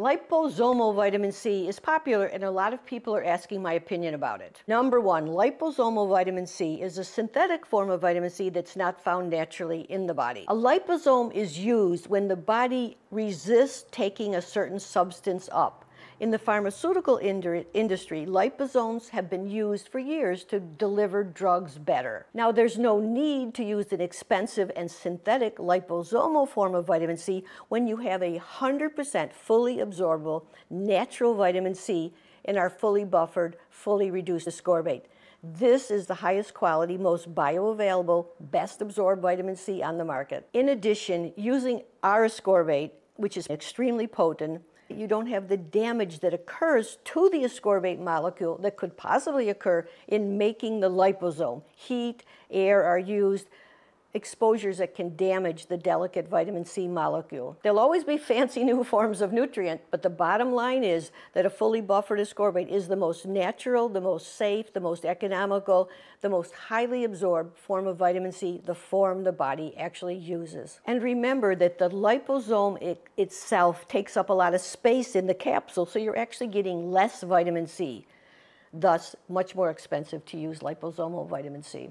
Liposomal vitamin C is popular and a lot of people are asking my opinion about it. Number 1, liposomal vitamin C is a synthetic form of vitamin C that's not found naturally in the body. A liposome is used when the body resists taking a certain substance up. In the pharmaceutical industry, liposomes have been used for years to deliver drugs better. Now, there's no need to use an expensive and synthetic liposomal form of vitamin C when you have 100% fully absorbable natural vitamin C and are fully buffered, fully reduced ascorbate. This is the highest quality, most bioavailable, best absorbed vitamin C on the market. In addition, using our ascorbate, which is extremely potent, you don't have the damage that occurs to the ascorbate molecule that could possibly occur in making the liposome. Heat, air are used, exposures that can damage the delicate vitamin C molecule. There'll always be fancy new forms of nutrient, but the bottom line is that a fully buffered ascorbate is the most natural, the most safe, the most economical, the most highly absorbed form of vitamin C, the form the body actually uses. And remember that the liposome itself takes up a lot of space in the capsule, so you're actually getting less vitamin C, thus much more expensive to use liposomal vitamin C.